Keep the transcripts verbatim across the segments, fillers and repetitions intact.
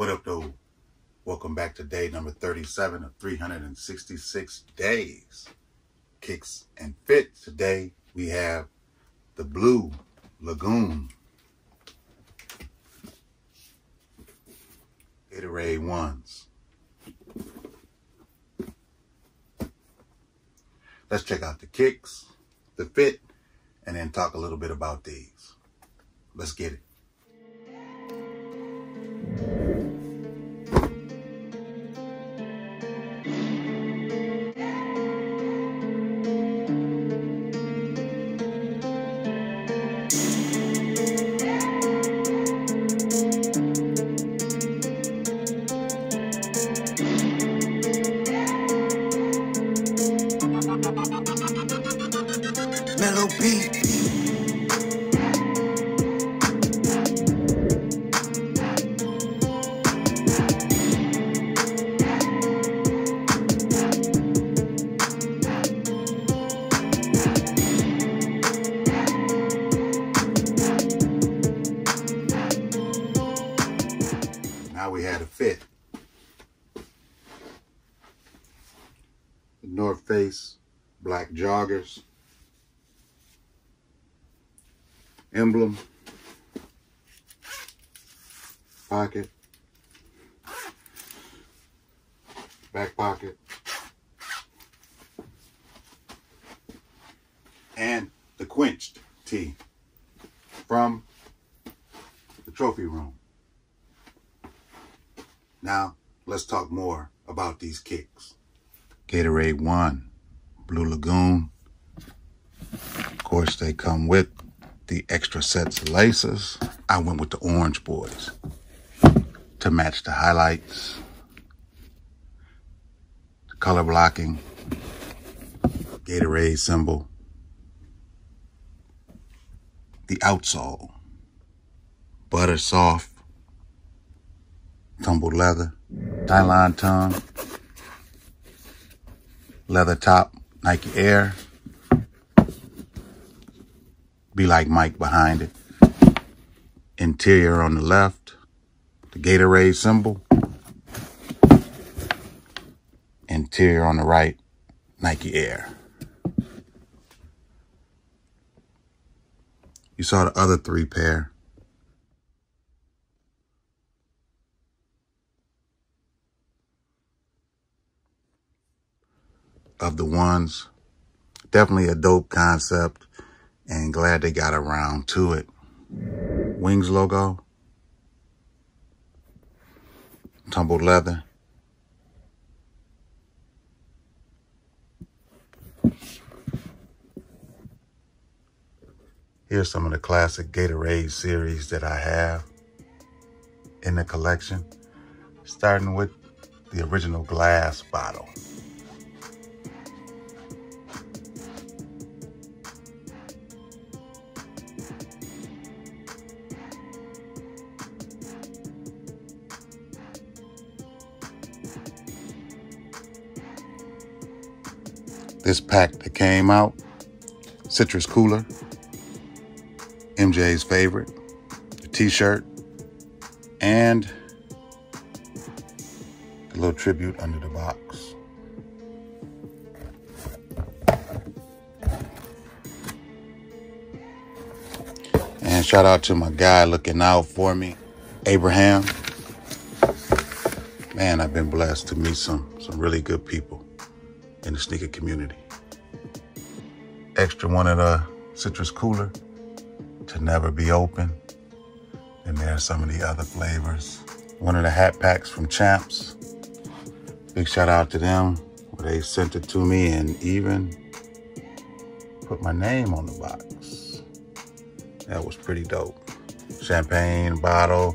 What up, though? Welcome back to day number thirty-seven of three hundred sixty-six days. Kicks and fit. Today we have the Blue Lagoon Gatorade ones. Let's check out the kicks, the fit, and then talk a little bit about these. Let's get it. We had a fit. The North Face black joggers emblem pocket, back pocket, and the quenched tee from the trophy room. Now, let's talk more about these kicks. Gatorade one, Blue Lagoon. Of course, they come with the extra sets of laces. I went with the orange boys to match the highlights, the color blocking, Gatorade symbol, the outsole, butter soft, tumbled leather, nylon tongue, leather top, Nike Air. Be like Mike behind it. Interior on the left, the Gatorade symbol. Interior on the right, Nike Air. You saw the other three pair. Of the ones. Definitely a dope concept and glad they got around to it. Wings logo, tumbled leather, here's some of the classic Gatorade series that I have in the collection, starting with the original glass bottle. This pack that came out, Citrus Cooler, M J's favorite, the t-shirt, and the little tribute under the box. And shout out to my guy looking out for me, Abraham. Man, I've been blessed to meet some, some really good people in the sneaker community. Extra one of the Citrus Cooler to never be open. And there are some of the other flavors. One of the hat packs from Champs. Big shout out to them. They sent it to me and even put my name on the box. That was pretty dope. Champagne bottle,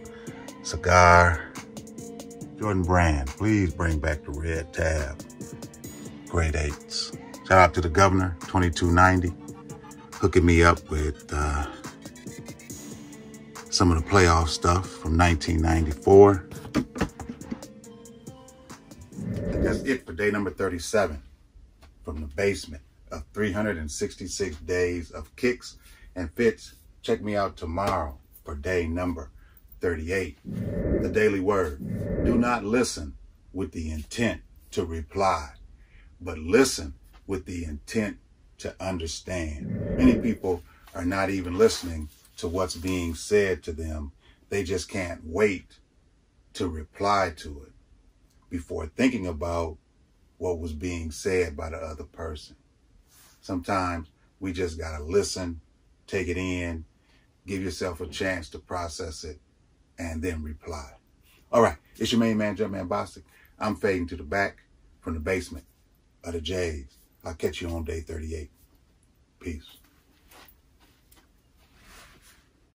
cigar. Jordan Brand, please bring back the red tab. Grade eights. Shout out to the governor, twenty-two ninety, hooking me up with uh, some of the playoff stuff from nineteen ninety-four. And that's it for day number thirty-seven from the basement of three hundred sixty-six days of kicks and fits. Check me out tomorrow for day number thirty-eight. The Daily Word. Do not listen with the intent to reply, but listen with the intent to understand. Many people are not even listening to what's being said to them. They just can't wait to reply to it before thinking about what was being said by the other person. Sometimes we just gotta listen, take it in, give yourself a chance to process it, and then reply. All right, it's your main man, Jumpman Bostic. I'm fading to the back from the basement of the J's. I'll catch you on day thirty-eight. Peace.